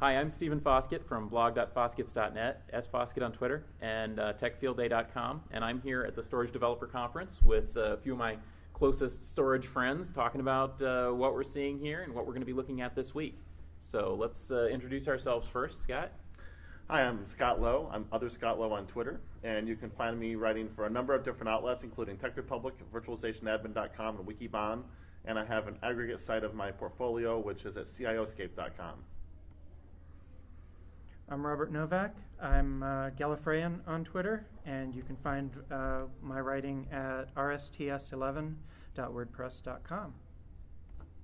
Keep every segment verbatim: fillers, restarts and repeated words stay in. Hi, I'm Stephen Foskett from blog dot foskett dot net, s foskett on Twitter, and uh, tech field day dot com, and I'm here at the Storage Developer Conference with uh, a few of my closest storage friends talking about uh, what we're seeing here and what we're going to be looking at this week. So let's uh, introduce ourselves first. Scott? Hi, I'm Scott Lowe. I'm other Scott Lowe on Twitter, and you can find me writing for a number of different outlets, including TechRepublic, virtualization admin dot com, and Wikibon, and I have an aggregate site of my portfolio, which is at C I O scape dot com. I'm Robert Novak. I'm uh, Gallifreyan on Twitter, and you can find uh, my writing at r s t s eleven dot wordpress dot com.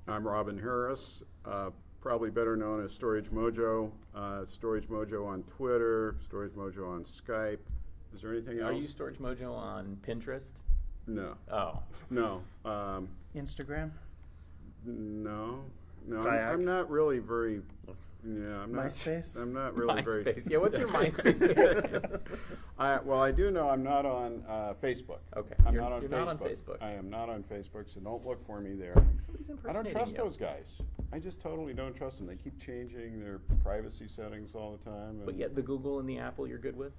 I'm Robin Harris. Uh, probably better known as Storage Mojo, uh, Storage Mojo on Twitter, Storage Mojo on Skype. Is there anything else? Are you Storage Mojo on Pinterest? No. Oh. No. Um, Instagram? No. No, I'm, I'm not really very, yeah, I'm not, MySpace? I'm not really MySpace. very. MySpace, yeah, what's your MySpace? I, well, I do know I'm not on uh, Facebook. Okay. I'm you're, not, on, you're Facebook. not on Facebook. I am not on Facebook, so don't look for me there. I don't trust you. those guys. I just totally don't trust them. They keep changing their privacy settings all the time. And but yet the Google and the Apple you're good with?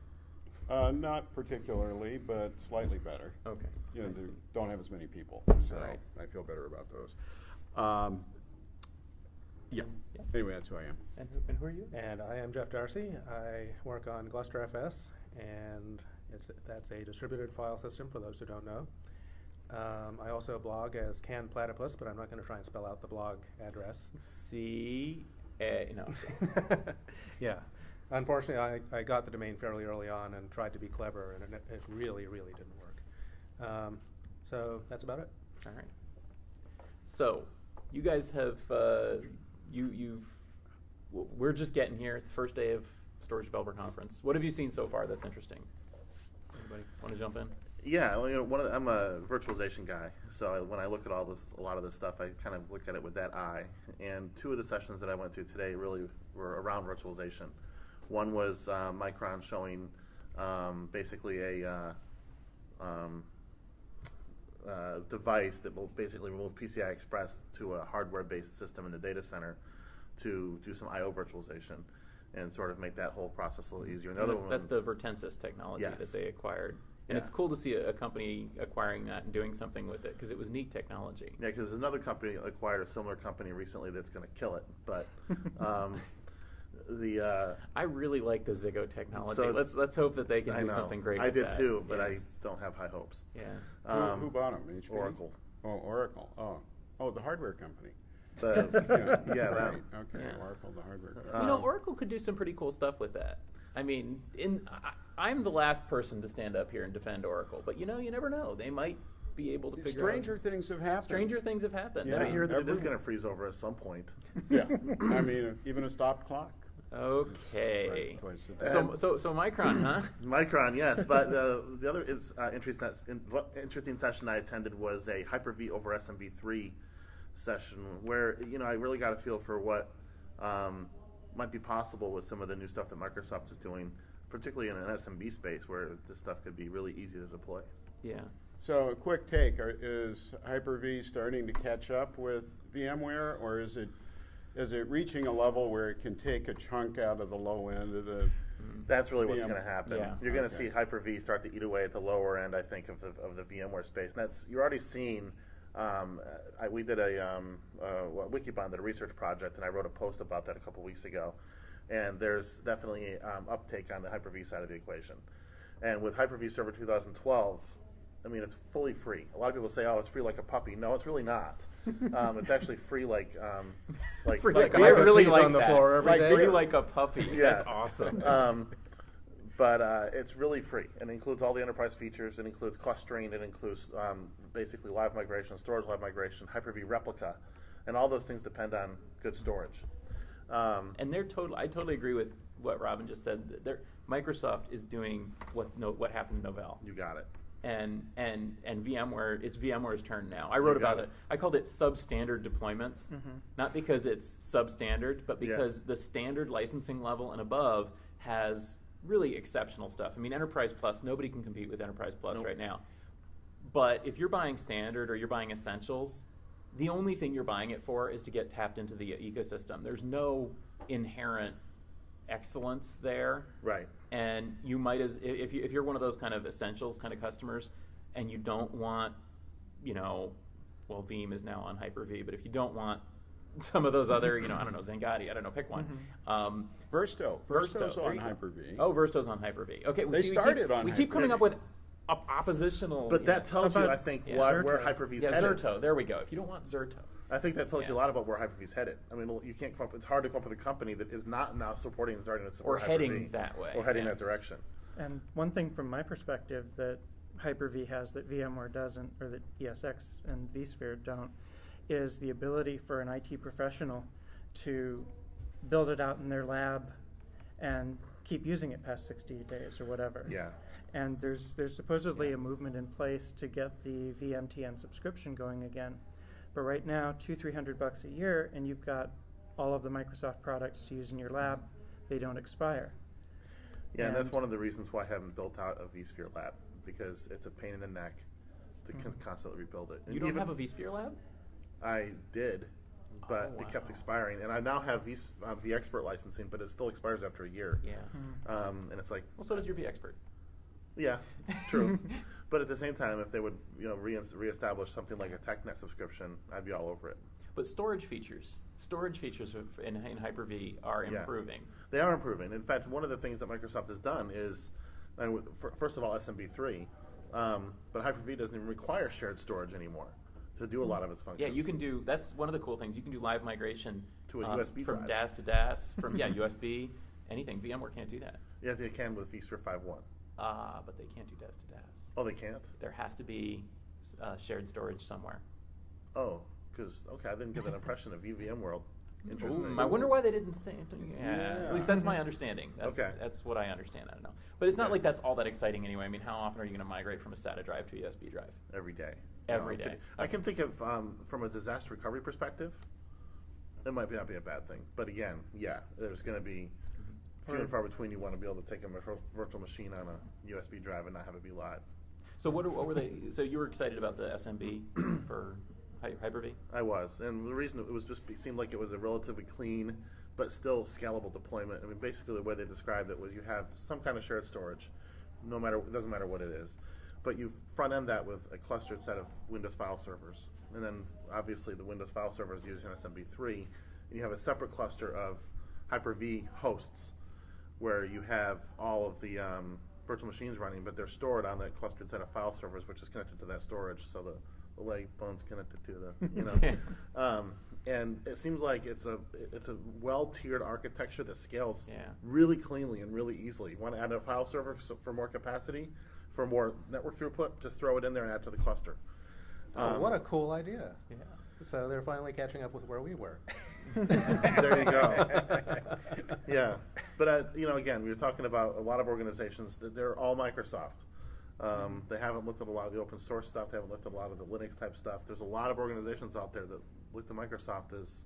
Uh, not particularly, but slightly better. Okay. You know, I they see. don't have as many people, so right. I feel better about those. Um, yeah. yeah. Anyway, that's who I am. And who, and who are you? And I am Jeff Darcy. I work on GlusterFS, and it's, that's a distributed file system for those who don't know. Um, I also blog as Can Platypus, but I'm not going to try and spell out the blog address. C A No. Yeah. Unfortunately, I, I got the domain fairly early on and tried to be clever, and it, it really, really didn't work. Um, so that's about it. All right. So you guys have, uh, you, you've, w we're just getting here. It's the first day of Storage Developer Conference. What have you seen so far that's interesting? Anybody want to jump in? Yeah, you know, one of the, I'm a virtualization guy, so I, when I look at all this, a lot of this stuff, I kind of look at it with that eye. And two of the sessions that I went to today really were around virtualization. One was uh, Micron showing um, basically a uh, um, uh, device that will basically remove P C I Express to a hardware-based system in the data center to do some I O virtualization and sort of make that whole process a little easier. Another that's, one, that's the Virtensys technology yes. that they acquired. And yeah. it's cool to see a, a company acquiring that and doing something with it, because it was neat technology. Yeah, because another company acquired a similar company recently that's going to kill it. But um, the uh, I really like the Ziggo technology. So let's let's hope that they can I do know. something great. I with did that. too, but yes. I don't have high hopes. Yeah. Um, who, who bought them? H P? Oracle. Oh, Oracle. Oh, oh, the hardware company. The, yeah, yeah that. Right. Okay, yeah. Oracle, the hardware company. Um, you know, Oracle could do some pretty cool stuff with that. I mean, in I, I'm the last person to stand up here and defend Oracle, but you know, you never know. They might be able to figure Stranger out. Stranger things have happened. Stranger things have happened. Yeah, I, mean, I hear that it is going to freeze over at some point. Yeah, I mean, even a stopped clock. Okay. Right, so, so, so Micron, huh? Micron, yes. But uh, the other is uh, interesting. Interesting session I attended was a Hyper-V over S M B three session, where you know I really got a feel for what. Um, might be possible with some of the new stuff that Microsoft is doing, particularly in an S M B space where this stuff could be really easy to deploy. Yeah. So a quick take, are, is Hyper-V starting to catch up with VMware, or is it is it reaching a level where it can take a chunk out of the low end of the That's really what's going to happen. Yeah. You're going to okay. see Hyper-V start to eat away at the lower end, I think, of the, of the VMware space. And that's, you're already seeing Um, I, we did a um, uh, Wikibon did a research project, and I wrote a post about that a couple weeks ago. And there's definitely um, uptake on the Hyper-V side of the equation. And with Hyper-V Server twenty twelve, I mean, it's fully free. A lot of people say, "Oh, it's free like a puppy." No, it's really not. Um, it's actually free like um, like, free like, like I really like on the that. floor every like, day. Free like a puppy. Yeah. That's awesome. Um, But uh, it's really free, and includes all the enterprise features. It includes clustering. It includes um, basically live migration, storage live migration, Hyper-V replica, and all those things depend on good storage. Um, and they're total. I totally agree with what Robin just said. They're, Microsoft is doing what no, what happened to Novell. You got it. And and and VMware, it's VMware's turn now. I wrote about it. it. I called it substandard deployments, mm-hmm. not because it's substandard, but because yeah. the standard licensing level and above has really exceptional stuff. I mean, Enterprise Plus, nobody can compete with Enterprise Plus nope. right now. But if you're buying standard or you're buying essentials, the only thing you're buying it for is to get tapped into the ecosystem. There's no inherent excellence there. Right. And you might as if you if you're one of those kind of essentials kind of customers, and you don't want, you know, well, Veeam is now on Hyper-V, but if you don't want some of those other, you know, I don't know, Zengadi, I don't know, pick one. Mm-hmm. um, Versto. Versto's Versto. on Hyper-V. Oh, Versto's on Hyper-V. Okay, well, they see, started we keep, on. We keep coming up with op oppositional. But that know, tells about, you, I think, yeah, why, where Hyper-V's yeah, headed. Zerto. There we go. If you don't want Zerto. I think that tells yeah. you a lot about where Hyper-V's headed. I mean, you can't come up, it's hard to come up with a company that is not now supporting and starting to support Hyper-V. Or heading that way. Or heading yeah. that direction. And one thing from my perspective that Hyper-V has that VMware doesn't, or that E S X and vSphere don't, is the ability for an I T professional to build it out in their lab and keep using it past sixty days or whatever. Yeah. And there's there's supposedly yeah. a movement in place to get the V M T N subscription going again. But right now, two, three hundred bucks a year, and you've got all of the Microsoft products to use in your lab. They don't expire. Yeah, and, and that's one of the reasons why I haven't built out a vSphere lab, because it's a pain in the neck to mm-hmm. constantly rebuild it. And you don't have a vSphere lab? I did, but oh, wow. it kept expiring, and I now have v, uh, v expert licensing, but it still expires after a year. Yeah, mm-hmm. um, and it's like, well, so does your V expert. Yeah, true. But at the same time, if they would, you know, re reestablish something like a TechNet subscription, I'd be all over it. But storage features, storage features in, in Hyper-V are improving. Yeah. They are improving. In fact, one of the things that Microsoft has done is, I mean, first of all, S M B three, um, but Hyper-V doesn't even require shared storage anymore to do a lot of its functions. Yeah, you can do, that's one of the cool things, you can do live migration to a um, U S B from drive. D A S to D A S, from yeah, U S B, anything. VMware can't do that. Yeah, they can with vSphere five point one. Ah, uh, but they can't do D A S to D A S. Oh, they can't? There has to be uh, shared storage somewhere. Oh, because, okay, I didn't get that impression of VMworld. Interesting. Ooh, I wonder why they didn't think. Yeah. Yeah. At least that's my understanding. That's, okay. That's what I understand. I don't know. But it's not yeah. like that's all that exciting anyway. I mean, how often are you going to migrate from a SATA drive to a U S B drive? Every day. Every no, day. I okay. can think of, um, from a disaster recovery perspective, it might not be a bad thing. But again, yeah, there's going to be few and far between. You want to be able to take a virtual machine on a U S B drive and not have it be live. So what, are, what were they? So you were excited about the S M B for Hyper-V? I was, and the reason it was just it seemed like it was a relatively clean but still scalable deployment. I mean, basically the way they described it was you have some kind of shared storage, no matter it doesn't matter what it is, but you front end that with a clustered set of Windows file servers, and then obviously the Windows file servers using S M B three, and you have a separate cluster of Hyper-V hosts where you have all of the um, virtual machines running, but they're stored on that clustered set of file servers, which is connected to that storage. So the the leg bones connected to the, you know. um, and it seems like it's a it's a well-tiered architecture that scales yeah. really cleanly and really easily. You want to add a file server so for more capacity, for more network throughput, just throw it in there and add to the cluster. Um, oh, what a cool idea. Yeah. So they're finally catching up with where we were. There you go. Yeah. But, uh, you know, again, we were talking about a lot of organizations that they're all Microsoft. Um, they haven't looked at a lot of the open source stuff. They haven't looked at a lot of the Linux type stuff. There's a lot of organizations out there that look to Microsoft as,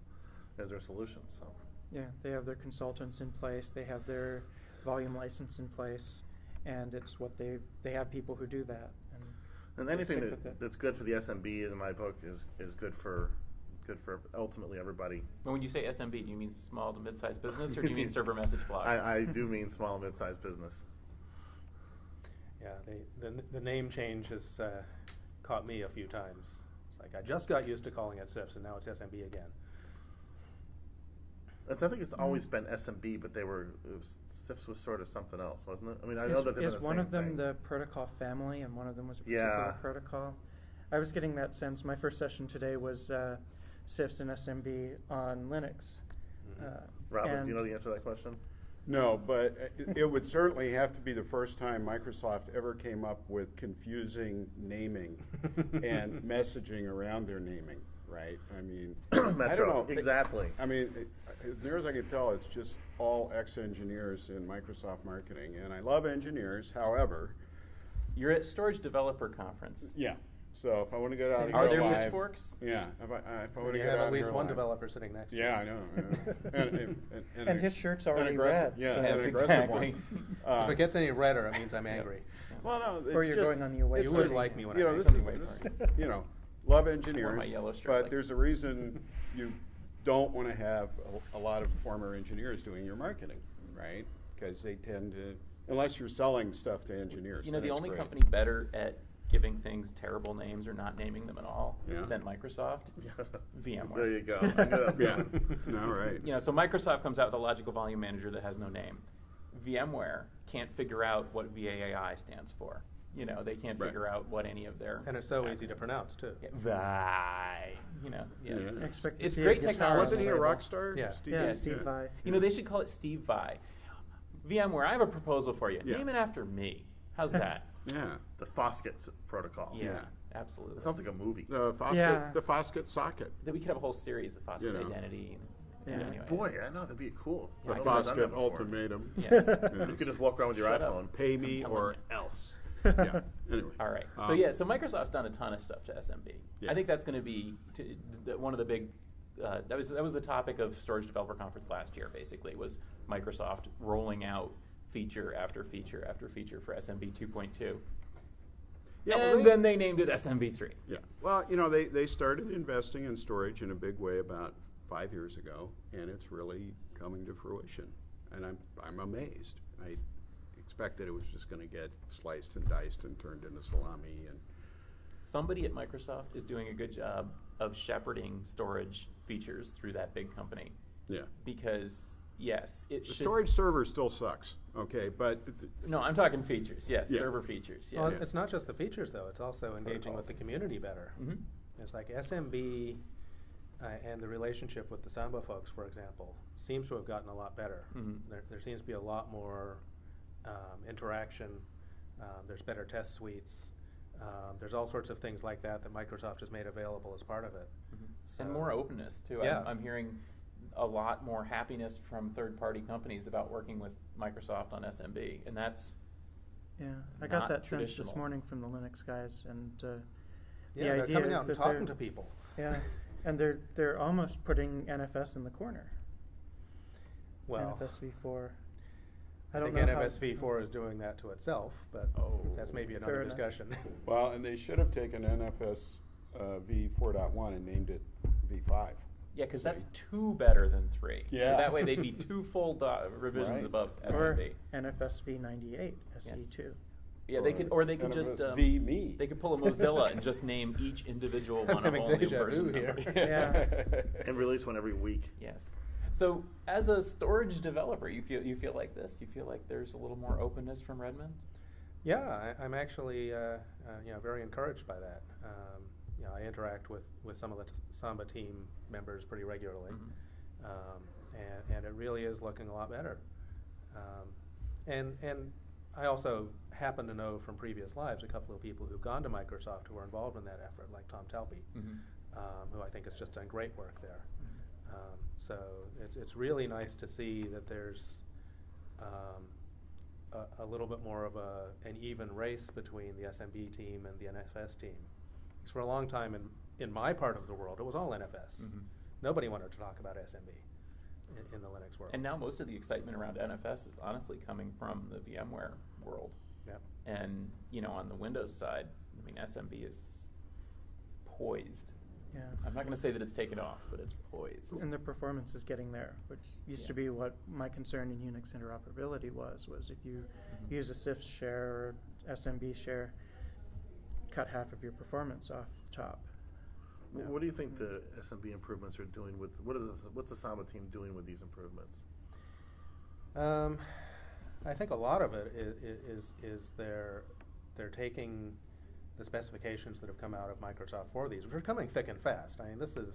as their solution. So yeah, they have their consultants in place. They have their volume license in place, and it's what they they have people who do that. And, and anything that, that's good for the S M B in my book is is good for good for ultimately everybody. But when you say S M B, do you mean small to mid-sized business, or do you mean server message blog? I, I do mean small and mid-sized business. Yeah, they, the, the name change has uh, caught me a few times. It's like I just got used to calling it Ceph, and now it's S M B again. It's, I think it's always mm. been S M B, but they were Ceph was sort of something else, wasn't it? I mean, I is, know that they were the same thing. Is one of them the protocol family, and one of them was a particular yeah. protocol? I was getting that sense. My first session today was uh, Ceph and S M B on Linux. Mm-hmm. uh, Robert, do you know the answer to that question? No, but it, it would certainly have to be the first time Microsoft ever came up with confusing naming and messaging around their naming, right? I mean, Metro, I don't know. Exactly. I mean, it, as near as I can tell, it's just all ex-engineers in Microsoft marketing, and I love engineers, however. You're at Storage Developer Conference. Yeah. So if I want to get out and are go there live, pitchforks? Yeah, if I, uh, if I want to get out at least one live. developer sitting next to you. Yeah, I know. I know. and, and, and, and, and his shirt's already red. Yeah, so yes, an aggressive exactly. one. Uh, if it gets any redder, it means I'm angry. Yeah. Well, no, it's or you're just, going on the away. You wouldn't like me when you know, I this is away this, you know, love engineers, but like there's a reason you don't want to have a, a lot of former engineers doing your marketing. right? Because they tend to, unless you're selling stuff to engineers. You know, the only great. company better at giving things terrible names or not naming them at all yeah. than Microsoft, VMware. There you go. I know that's yeah. All right. You know, so Microsoft comes out with a logical volume manager that has no name. VMware can't figure out what V A A I stands for. You know, they can't right. figure out what any of their and it's so acronyms. Easy to pronounce too. Yeah. Vi, you know, yes. Yeah. Expect to it's see great technology. Wasn't he a rock star? Yeah, Steve, yeah, yeah. Steve yeah. Vi. You know, they should call it Steve Vi. VMware, I have a proposal for you. Yeah. Name it after me. How's that? Yeah. The Foskett protocol. Yeah, yeah. Absolutely. That sounds like a movie. The Foskett, yeah. the Foskett socket. That we could have a whole series, the Foskett you know. identity. Yeah. Yeah, anyway. Boy, I know that'd be cool. Yeah, the Foskett ultimatum. Yes. Yeah. You could just walk around with your Shut iPhone. Up. Pay me or you. else. Yeah. Anyway. All right. Um, so yeah. So Microsoft's done a ton of stuff to S M B. Yeah. I think that's going to be t t one of the big. Uh, that was that was the topic of Storage Developer Conference last year. Basically, was Microsoft rolling out feature after feature after feature for S M B two point two. Yeah, and well, they, then they named it S M B three. Yeah. Well, you know, they they started investing in storage in a big way about five years ago, and it's really coming to fruition. And I'm I'm amazed. I expected it was just going to get sliced and diced and turned into salami. And somebody at Microsoft is doing a good job of shepherding storage features through that big company. Yeah. Because yes, it the storage server still sucks. Okay, but no, I'm talking features. Yes, yeah. server features. Yes. Well, it's, it's not just the features though; it's also engaging with the community better. Mm-hmm. It's like S M B uh, and the relationship with the Samba folks, for example, seems to have gotten a lot better. Mm-hmm. There, there seems to be a lot more. Um, interaction, um, there's better test suites, um, there's all sorts of things like that that Microsoft has made available as part of it. Mm-hmm. So and more openness too. Yeah. I'm, I'm hearing a lot more happiness from third-party companies about working with Microsoft on S M B, and that's yeah. I got that sense this morning from the Linux guys, and uh, yeah, the they're idea coming is out and talking to people. Yeah, and they're they're almost putting N F S in the corner. Well, N F S v four. I don't think N F S v four is doing that to itself, but oh, that's maybe another discussion. Well, and they should have taken N F S uh, v four point one and named it v five. Yeah, because that's two better than three. Yeah. So that way they'd be two full revisions right. above S M B. Or N F S v ninety-eight, S E two. Yes. Yeah, or they could, or they could just um, v me. They could pull a Mozilla and just name each individual one of all new versions here. Yeah. And release one every week. Yes. So, as a storage developer, you feel you feel like this. You feel like there's a little more openness from Redmond. Yeah, I, I'm actually uh, uh, you know very encouraged by that. Um, you know, I interact with with some of the t Samba team members pretty regularly, mm-hmm. um, and and it really is looking a lot better. Um, and and I also happen to know from previous lives a couple of people who've gone to Microsoft who were involved in that effort, like Tom Talpe, mm-hmm. um, who I think has just done great work there. Um, so it's, it's really nice to see that there's um, a, a little bit more of a, an even race between the S M B team and the N F S team. Because for a long time in, in my part of the world, it was all N F S. Mm-hmm. Nobody wanted to talk about S M B in, in the Linux world. And now most of the excitement around N F S is honestly coming from the VMware world. Yep. And, you know, on the Windows side, I mean, S M B is poised. Yeah. I'm not going to say that it's taken off, but it's poised. And the performance is getting there, which used yeah. to be what my concern in Unix interoperability was, was if you mm-hmm. use a C I F share or S M B share, cut half of your performance off the top. Well, yeah. What do you think the S M B improvements are doing with, what are the, what's the Samba team doing with these improvements? Um, I think a lot of it is, is, is they're, they're taking the specifications that have come out of Microsoft for these, which are coming thick and fast. I mean, this is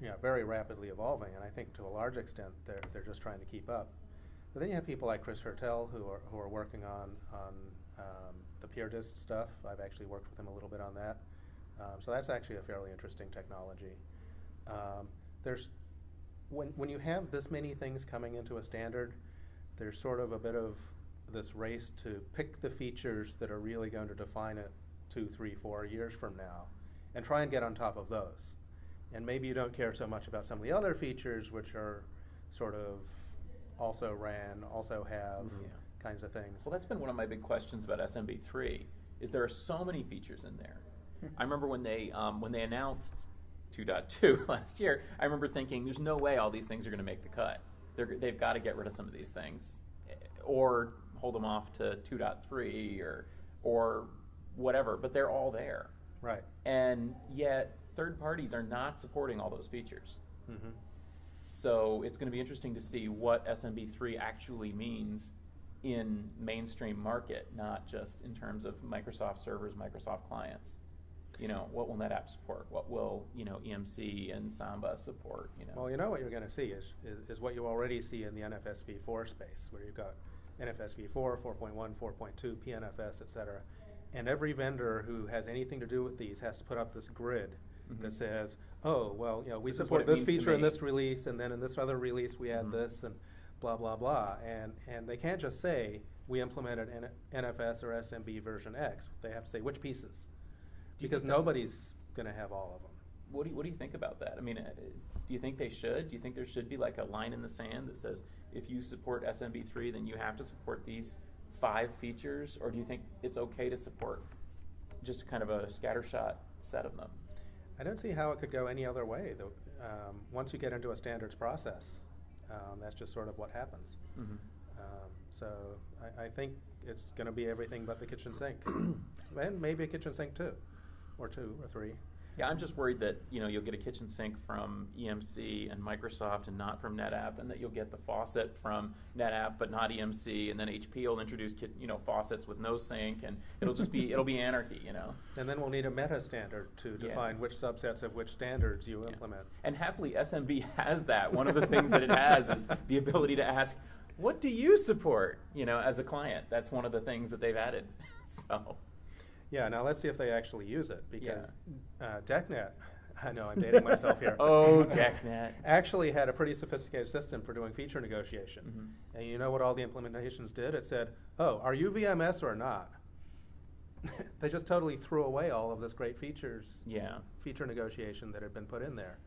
you know, very rapidly evolving, and I think to a large extent they're, they're just trying to keep up. But then you have people like Chris Hertel who are, who are working on, on um, the PeerDist stuff. I've actually worked with him a little bit on that. Um, so that's actually a fairly interesting technology. Um, there's when, when you have this many things coming into a standard, there's sort of a bit of this race to pick the features that are really going to define it two, three, four years from now, and try and get on top of those. And maybe you don't care so much about some of the other features which are sort of also ran, also have mm-hmm. yeah. kinds of things. Well, that's been one of my big questions about S M B three, is there are so many features in there. I remember when they, um, when they announced two point two last year, I remember thinking there's no way all these things are going to make the cut. they're, they've got to get rid of some of these things, or hold them off to two point three or or whatever. But they're all there, right? And yet third parties are not supporting all those features. Mm-hmm. So it's going to be interesting to see what S M B three actually means in mainstream market, not just in terms of Microsoft servers, Microsoft clients. You know, what will NetApp support? What will, you know, E M C and Samba support? You know, well, you know what you're going to see is, is is what you already see in the N F S v four space, where you've got N F S v four, four point one, four point two, P N F S, et cetera. And every vendor who has anything to do with these has to put up this grid mm-hmm. that says, oh, well, you know, we this support this feature in this release, and then in this other release we add mm-hmm. this, and blah, blah, blah. And, and they can't just say, we implemented N F S or S M B version X. They have to say, which pieces? Because nobody's going to have all of them. What do you, what do you think about that? I mean, uh, do you think they should? Do you think there should be like a line in the sand that says, if you support S M B three, then you have to support these five features? Or do you think it's okay to support just kind of a scattershot set of them? I don't see how it could go any other way. The, um, once you get into a standards process, um, that's just sort of what happens. Mm-hmm. Um, so I, I think it's going to be everything but the kitchen sink. And maybe a kitchen sink, too. Or two or three. Yeah, I'm just worried that, you know, you'll get a kitchen sink from E M C and Microsoft and not from NetApp, and that you'll get the faucet from NetApp but not E M C, and then H P will introduce, you know, faucets with no sink, and it'll just be it'll be anarchy, you know. And then we'll need a meta standard to yeah. define which subsets of which standards you yeah. implement. And happily, S M B has that. One of the things that it has is the ability to ask, what do you support, you know, as a client? That's one of the things that they've added. So. Yeah, now let's see if they actually use it, because yeah. uh, DECnet, I know I'm dating myself here. Oh, DECnet. Actually had a pretty sophisticated system for doing feature negotiation. Mm-hmm. And you know what all the implementations did? It said, oh, are you V M S or not? They just totally threw away all of this great features, yeah. feature negotiation that had been put in there.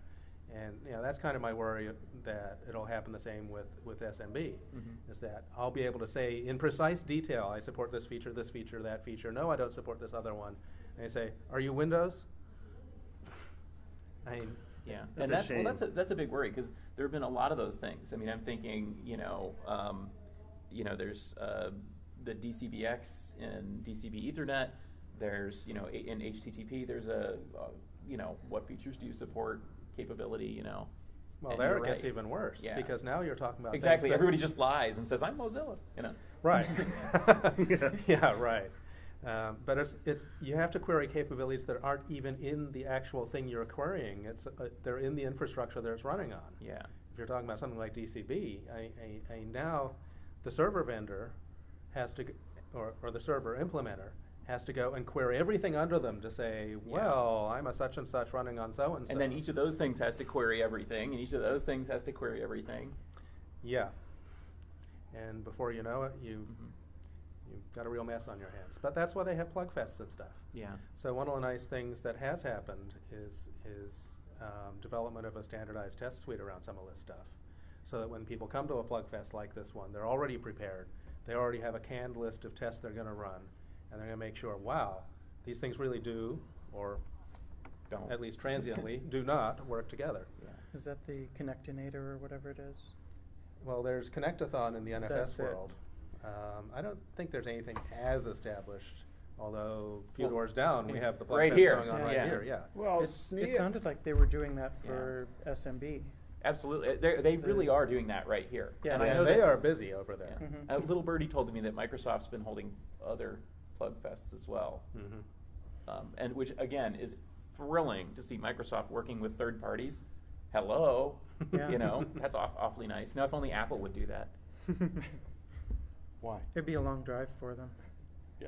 And you know, that's kind of my worry that it'll happen the same with, with S M B, mm-hmm. is that I'll be able to say in precise detail, I support this feature, this feature, that feature. No, I don't support this other one. And they say, are you Windows? I mean, yeah, that's and a that's, shame. Well, that's, a, that's a big worry, because there have been a lot of those things. I mean, I'm thinking, you know, um, you know there's uh, the D C B X and D C B Ethernet. There's, you know, in H T T P, there's a, uh, you know, what features do you support? Capability, you know. Well, there it right. gets even worse, yeah. because now you're talking about exactly. Everybody just lies and says, I'm Mozilla, you know. Right. yeah. yeah, right. Um, but it's, it's, you have to query capabilities that aren't even in the actual thing you're querying. It's, uh, they're in the infrastructure that it's running on. Yeah. If you're talking about something like D C B, I, I, I now the server vendor has to, or, or the server implementer, has to go and query everything under them to say, well, yeah. I'm a such and such running on so and so. And then each of those things has to query everything, and each of those things has to query everything. Yeah. And before you know it, you, mm-hmm. you've got a real mess on your hands. But that's why they have plug fests and stuff. Yeah. So one of the nice things that has happened is, is um, development of a standardized test suite around some of this stuff, so that when people come to a plug fest like this one, they're already prepared. They already have a canned list of tests they're going to run. And they're going to make sure, wow, these things really do, or don't, at least transiently, do not work together. Yeah. Is that the Connectinator or whatever it is? Well, there's Connectathon in the N F S That's world. Um, I don't think there's anything as established, although a few well, doors down, we have the plug right fest here. going on yeah. right yeah. here. Yeah. Well, it's, it sounded like they were doing that for yeah. S M B. Absolutely. They're, they really are doing that right here. Yeah, and yeah I know they are busy over there. Yeah. Mm-hmm. uh, Little Birdie told me that Microsoft's been holding other plug fests as well, mm-hmm. um, and which again is thrilling to see Microsoft working with third parties. Hello, yeah. you know that's off, awfully nice. Now if only Apple would do that. Why? It'd be a long drive for them. Yeah.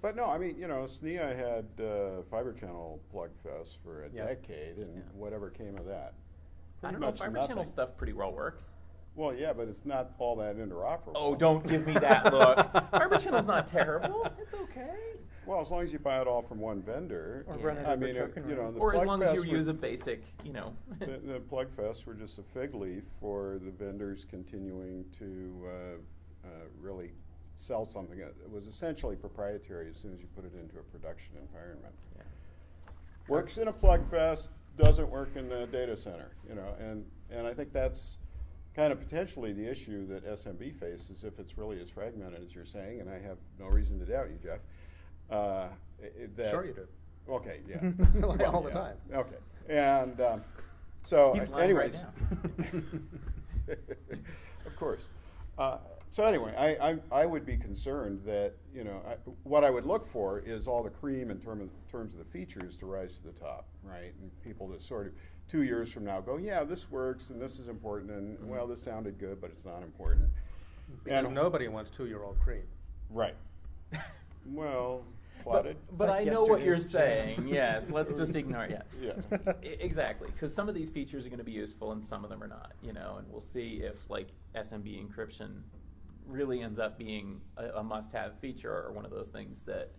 But no, I mean, you know, S N E A had uh, Fibre Channel plug fests for a yep. decade, and yeah. whatever came of that. Pretty I don't know. Fibre nothing. Channel stuff pretty well works. Well, yeah, but it's not all that interoperable. Oh, don't give me that look. Fibre Channel's not terrible. It's okay. Well, as long as you buy it all from one vendor, or yeah. run it I over mean, token it, you know, the or plug as long as you use a basic, you know. the, the plug fests were just a fig leaf for the vendors continuing to uh, uh, really sell something that was essentially proprietary as soon as you put it into a production environment. Yeah. Works in a plug fest, doesn't work in a data center, you know, and And I think that's kind of potentially the issue that S M B faces if it's really as fragmented as you're saying, and I have no reason to doubt you, Jeff. Uh, that sure you do. Okay, yeah. like well, all yeah. the time. Okay. And um, so, He's lying anyways. Right now. Of course. Uh, so anyway, I, I, I would be concerned that, you know, I, what I would look for is all the cream in term of, terms of the features to rise to the top, right? And people that sort of two years from now go, yeah, this works and this is important and, mm-hmm. well, this sounded good, but it's not important. Because and nobody wants two-year-old cream. Right. Well, plotted. But, but like I know what you're saying. Yes, let's just ignore it. Yeah. yeah. Exactly, because some of these features are going to be useful and some of them are not, you know, and we'll see if, like, S M B encryption really ends up being a, a must-have feature or one of those things that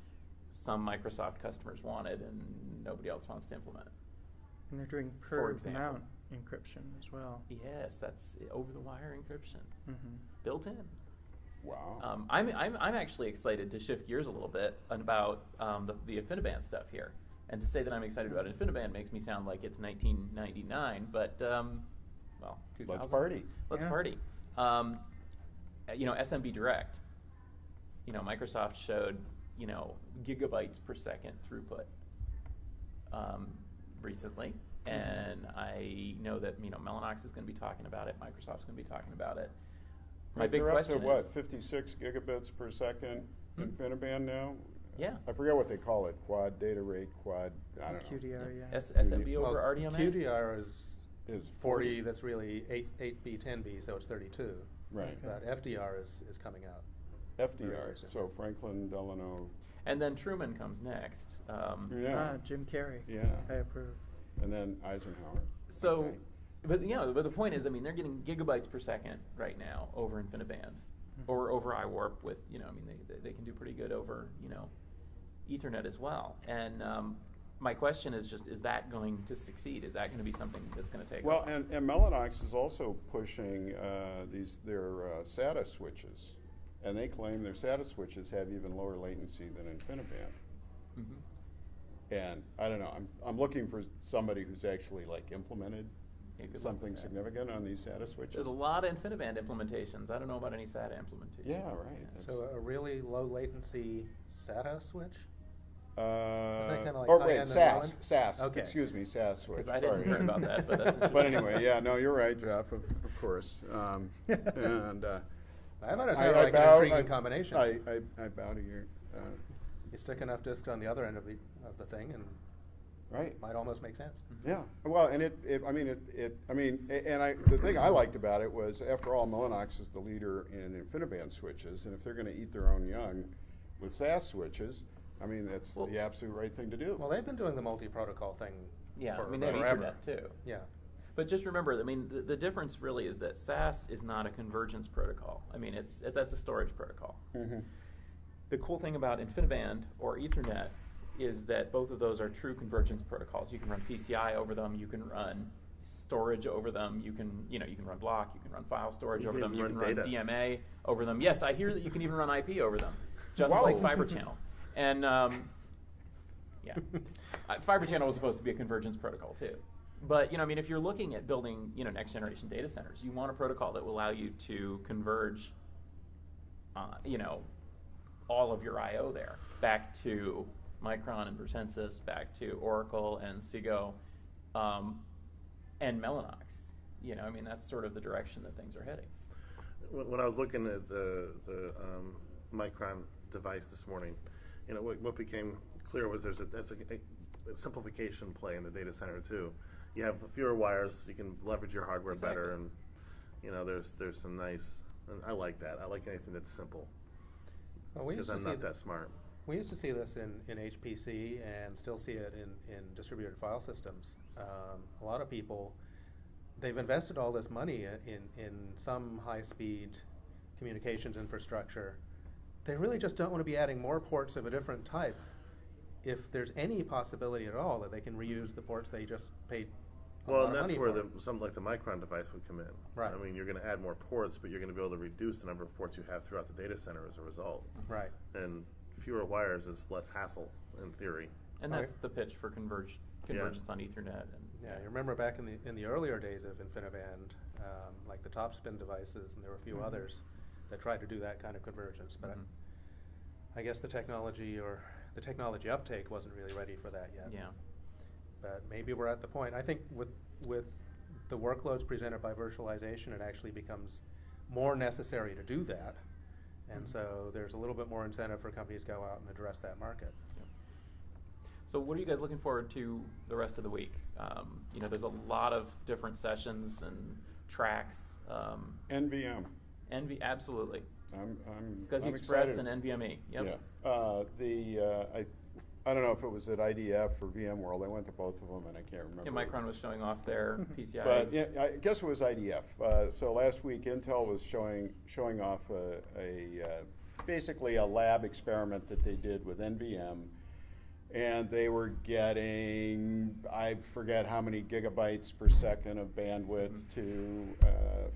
some Microsoft customers wanted and nobody else wants to implement. And they're doing per-mount encryption as well. Yes, that's over-the-wire encryption, mm-hmm. built in. Wow. Um, I'm, I'm, I'm actually excited to shift gears a little bit about um, the, the InfiniBand stuff here. And to say that I'm excited about InfiniBand makes me sound like it's nineteen ninety-nine, but, um, well, two thousand. Let's party. Let's yeah. party. Um, you know, S M B Direct. You know, Microsoft showed, you know, gigabytes per second throughput um, recently. And I know that, you know, Mellanox is going to be talking about it. Microsoft's going to be talking about it. My big they're question up to what, is fifty-six gigabits per second hmm? InfiniBand now? Yeah. I forget what they call it, quad data rate, quad, I don't Q D R, know. Yeah. S S M B Q D R. Over well, R D M A? Q D R is, is forty, forty, that's really eight, eight B, ten B, so it's thirty-two. Right. Okay. But F D R is, is coming out. F D R, so Franklin Delano. And then Truman comes next. Um, yeah. Ah, Jim Carrey. Yeah. I approve. And then Eisenhower. So. Okay. But you know, but the point is, I mean, they're getting gigabytes per second right now over InfiniBand, mm-hmm. or over iWarp with, you know, I mean, they, they, they can do pretty good over, you know, Ethernet as well. And um, my question is just, is that going to succeed? Is that going to be something that's going to take well, off? and, and Mellanox is also pushing uh, these their uh, SATA switches, and they claim their SATA switches have even lower latency than InfiniBand. Mm-hmm. And I don't know, I'm, I'm looking for somebody who's actually, like, implemented something significant on these SATA switches. There's a lot of InfiniBand implementations. I don't know about any SATA implementation. Yeah, right. Yeah. So a really low latency SATA switch? Uh, Is that kind of like or wait, SAS. SAS. Okay. Excuse me, SAS switch. Sorry. I didn't hear about that, but that's interesting. But anyway, yeah, no, you're right, Jeff, of, of course. Um, and uh, I thought it sounded like bow, an intriguing I, combination. I, I, I bow to your... Uh, you stick enough disk on the other end of the, of the thing and... Right, might almost make sense. Mm-hmm. Yeah, well, and it, it I mean, it, it, I mean, and I, the thing I liked about it was, after all, Mellanox is the leader in InfiniBand switches, and if they're going to eat their own young with SAS switches, I mean, that's well, the absolute right thing to do. Well, they've been doing the multi-protocol thing. Yeah, for, I mean, they have Ethernet too. Yeah, but just remember, I mean, the, the difference really is that SAS is not a convergence protocol. I mean, it's it, that's a storage protocol. Mm-hmm. The cool thing about InfiniBand or Ethernet is that both of those are true convergence protocols. You can run P C I over them, you can run storage over them, you can, you know, you can run block, you can run file storage you over them, you can run data. D M A over them. Yes, I hear that you can even run I P over them, just Whoa. Like Fibre Channel. And um, yeah, uh, Fibre Channel was supposed to be a convergence protocol too. But, you know, I mean, if you're looking at building, you know, next generation data centers, you want a protocol that will allow you to converge, uh, you know, all of your I O there back to Micron and Virtensys, back to Oracle and Sego, um, and Mellanox. You know, I mean, that's sort of the direction that things are heading. When I was looking at the, the um, Micron device this morning, you know, what, what became clear was there's a, that's a, a simplification play in the data center too. You have fewer wires, you can leverage your hardware exactly. better, and you know, there's there's some nice. And I like that. I like anything that's simple because well, I'm not that smart. We used to see this in, in H P C and still see it in, in distributed file systems. Um, a lot of people, they've invested all this money in, in some high-speed communications infrastructure. They really just don't want to be adding more ports of a different type if there's any possibility at all that they can reuse the ports they just paid a lot of money for. Well, and that's where the, something like the Micron device would come in. Right. I mean, you're going to add more ports, but you're going to be able to reduce the number of ports you have throughout the data center as a result. Right. And fewer wires is less hassle in theory. And that's right. the pitch for converged convergence yeah. on Ethernet. And yeah, you remember back in the in the earlier days of InfiniBand, um, like the Topspin devices, and there were a few mm-hmm. others that tried to do that kind of convergence. But mm-hmm. I, I guess the technology or the technology uptake wasn't really ready for that yet. Yeah. But maybe we're at the point. I think with with the workloads presented by virtualization, it actually becomes more necessary to do that. And mm-hmm. so there's a little bit more incentive for companies to go out and address that market. Yeah. So what are you guys looking forward to the rest of the week? Um, you know, there's a lot of different sessions and tracks. Um, N V M. N V, absolutely. I'm, I'm, SCSI I'm Express excited. And N V M E. Yep. Yeah. Uh, the, uh, I, I don't know if it was at I D F or VMworld. I went to both of them, and I can't remember. Yeah, Micron was showing off their P C I. But yeah, I guess it was I D F. Uh, so last week, Intel was showing showing off a, a uh, basically a lab experiment that they did with N V M, and they were getting I forget how many gigabytes per second of bandwidth mm-hmm. to uh,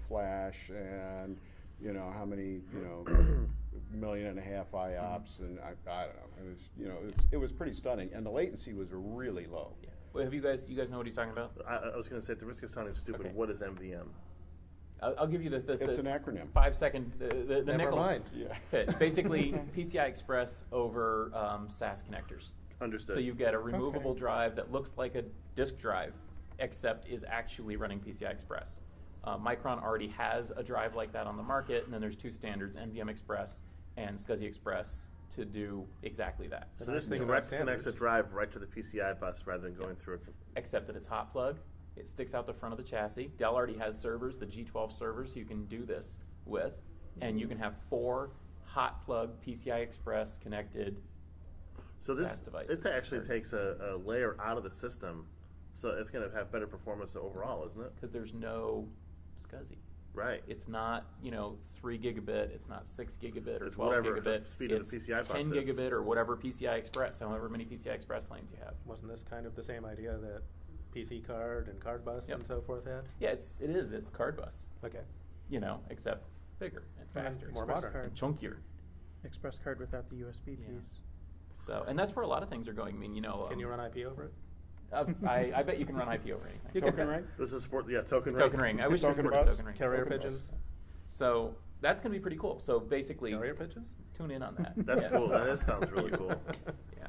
flash, and you know how many you know. million and a half I O P S, and I, I don't know. It was, you know, it was, it was pretty stunning, and the latency was really low. Yeah. Well, have you guys, you guys know what he's talking about? I, I was going to say, at the risk of sounding stupid, okay. What is N V M? I'll, I'll give you the. the it's the an acronym. Five second. The, the, the Never nickel mind. Yeah. Pitch. Basically, P C I Express over um, S A S connectors. Understood. So you get a removable okay. drive that looks like a disk drive, except is actually running P C I Express. Uh, Micron already has a drive like that on the market, and then there's two standards, N V M Express and SCSI Express, to do exactly that. So this thing direct connects a drive right to the P C I bus rather than going yeah. through a... Except that it's hot plug. It sticks out the front of the chassis. Dell already has servers, the G twelve servers, you can do this with. And you can have four hot plug P C I Express connected so this devices. It actually or, takes a, a layer out of the system, so it's going to have better performance overall, isn't it? Because there's no SCSI. Right. It's not, you know, three gigabit. It's not six gigabit or it's twelve whatever gigabit. The speed of it's the P C I ten bus gigabit or whatever P C I Express, however many P C I Express lanes you have. Wasn't this kind of the same idea that P C card and card bus yep. and so forth had? Yeah, it's it is. It's card bus. Okay. You know, except bigger and faster, and more modern, card. And chunkier. Express card without the U S B yeah. piece. So, and that's where a lot of things are going. I mean, you know, can um, you run I P over it? I, I bet you can run I P over anything. You token ring? This is support, yeah, token, token ring. Token ring. I wish you supported bus, token ring. Carrier token pigeons. Bus. So that's going to be pretty cool. So basically, carrier pigeons? Tune in on that. That's yeah. cool. That sounds really cool. Yeah.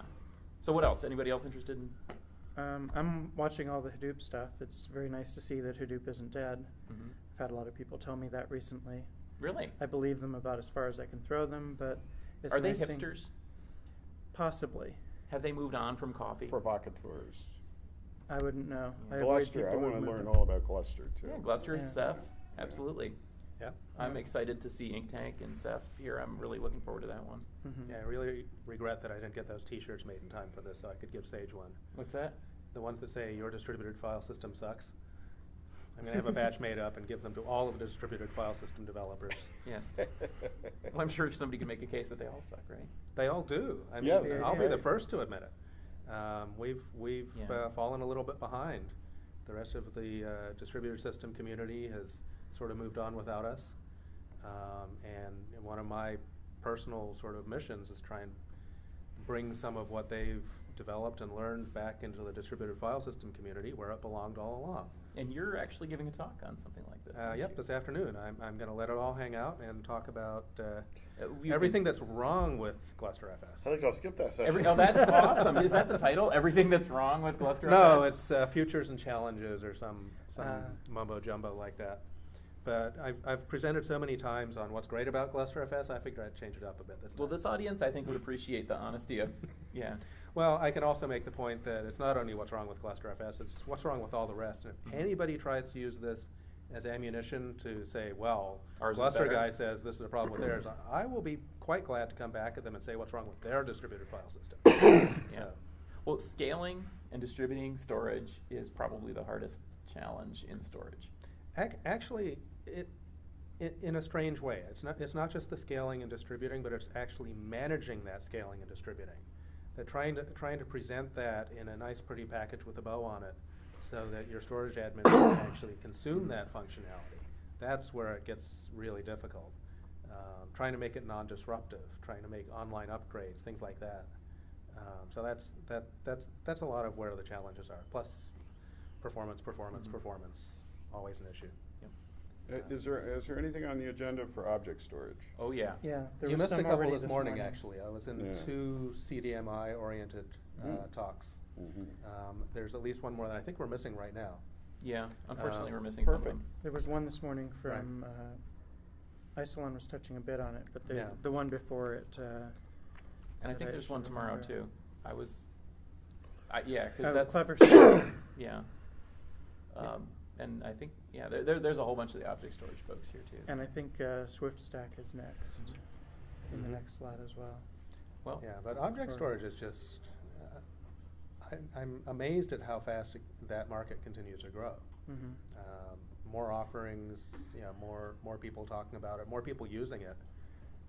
So what else? Anybody else interested in? Um, I'm watching all the Hadoop stuff. It's very nice to see that Hadoop isn't dead. Mm-hmm. I've had a lot of people tell me that recently. Really? I believe them about as far as I can throw them, but it's Are nice they hipsters? Seeing... Possibly. Have they moved on from coffee? Provocateurs. I wouldn't know. Yeah. I Gluster. I want to learn all about Gluster, too. Yeah, Gluster yeah. and Ceph. Yeah. Absolutely. Yeah. I'm yeah. excited to see Ink Tank and Ceph here. I'm really looking forward to that one. Mm-hmm. Yeah, I really regret that I didn't get those T-shirts made in time for this, so I could give Sage one. What's that? The ones that say, your distributed file system sucks. I'm going to have a batch made up and give them to all of the distributed file system developers. Yes. Well, I'm sure somebody can make a case that they all suck, right? They all do. I mean, yeah, yeah, I'll yeah, be right. the first to admit it. Um, we've we've yeah. uh, fallen a little bit behind. The rest of the uh, distributed system community has sort of moved on without us. Um, and one of my personal sort of missions is try and bring some of what they've developed and learned back into the distributed file system community where it belonged all along. And you're actually giving a talk on something like this. Uh, yep, you? This afternoon. I'm, I'm going to let it all hang out and talk about uh, everything that's wrong with GlusterFS. I think I'll skip that session. Every, oh, that's awesome. Is that the title? Everything that's wrong with GlusterFS? No, it's uh, Futures and Challenges or some, some uh. mumbo-jumbo like that. But I've, I've presented so many times on what's great about GlusterFS, I figured I'd change it up a bit this time. Well, this audience, I think, would appreciate the honesty of, yeah. Well, I can also make the point that it's not only what's wrong with GlusterFS, it's what's wrong with all the rest. And if anybody tries to use this as ammunition to say, well, ours Gluster guy says this is a problem with theirs, I will be quite glad to come back at them and say what's wrong with their distributed file system. So. Yeah. Well, scaling and distributing storage is probably the hardest challenge in storage. Ac actually, it, it, in a strange way. It's not, it's not just the scaling and distributing, but it's actually managing that scaling and distributing. That trying to trying to present that in a nice, pretty package with a bow on it, so that your storage admin can actually consume that functionality. That's where it gets really difficult. Um, trying to make it non-disruptive, trying to make online upgrades, things like that. Um, so that's that that's that's a lot of where the challenges are. Plus, performance, performance, mm-hmm. performance, always an issue. Uh, is there is there anything on the agenda for object storage? Oh yeah, yeah. There you was missed some a couple this, this morning, morning. Actually, I was in yeah. two C D M I-oriented uh, mm. talks. Mm-hmm. um, there's at least one more that I think we're missing right now. Yeah, unfortunately, um, we're missing perfect. Some of them. There was one this morning from right. uh, Isilon was touching a bit on it, but the yeah. the one before it. Uh, and I think there's one tomorrow there. too. I was, I, yeah, because oh, that's clever. yeah. Um, yeah. And I think, yeah, there, there, there's a whole bunch of the object storage folks here, too. And I think uh, Swift Stack is next mm-hmm. in the next slide as well. Well, yeah, but object storage is just, uh, I, I'm amazed at how fast it, that market continues to grow. Mm-hmm. um, more offerings, you know, more, more people talking about it, more people using it.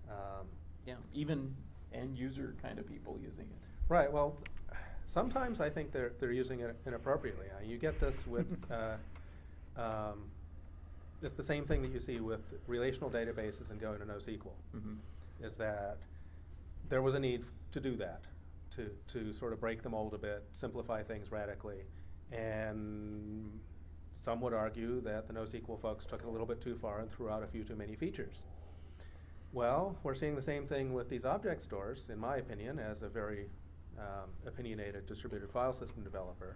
Um, yeah, even end user kind of people using it. Right, well, sometimes I think they're, they're using it inappropriately. Uh, you get this with... Uh, Um, it's the same thing that you see with relational databases and going to NoSQL, mm-hmm. is that there was a need to do that, to, to sort of break the mold a bit, simplify things radically. And some would argue that the NoSQL folks took it a little bit too far and threw out a few too many features. Well, we're seeing the same thing with these object stores, in my opinion, as a very um, opinionated distributed file system developer.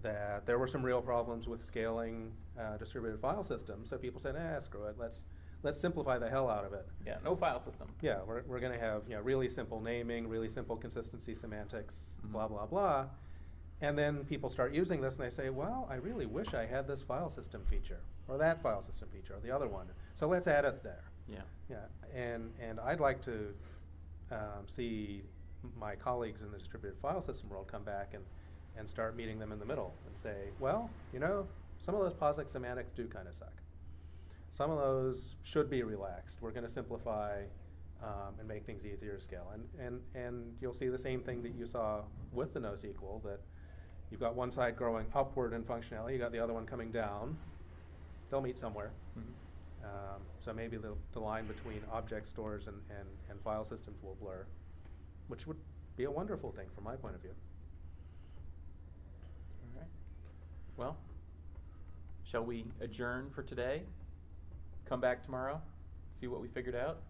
That there were some real problems with scaling uh, distributed file systems, so people said, "Ah, screw it. Let's let's simplify the hell out of it." Yeah, no file system. Yeah, we're we're going to have you know really simple naming, really simple consistency semantics, mm-hmm. blah blah blah, and then people start using this and they say, "Well, I really wish I had this file system feature, or that file system feature, or the other one. So let's add it there." Yeah, yeah, and and I'd like to um, see my colleagues in the distributed file system world come back and. and start meeting them in the middle and say, well, you know, some of those POSIX semantics do kind of suck. Some of those should be relaxed. We're going to simplify um, and make things easier to scale. And, and, and you'll see the same thing that you saw with the NoSQL, that you've got one side growing upward in functionality, you've got the other one coming down. They'll meet somewhere. Mm-hmm. um, so maybe the, the line between object stores and, and, and file systems will blur, which would be a wonderful thing from my point of view. Well, shall we adjourn for today? Come back tomorrow, see what we figured out?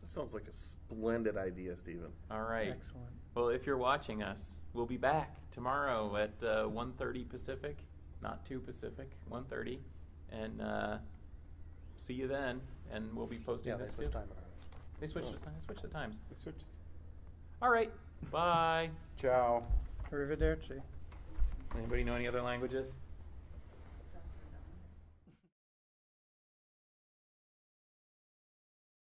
That sounds like a splendid idea, Stephen. All right. Excellent. Well, if you're watching us, we'll be back tomorrow at uh, one thirty Pacific, not two Pacific, one thirty, and uh, see you then. And we'll be posting yeah, this too. Time they switched. Oh. The, they switched the times. They switched. All right. Bye. Ciao. Arrivederci. Anybody know any other languages?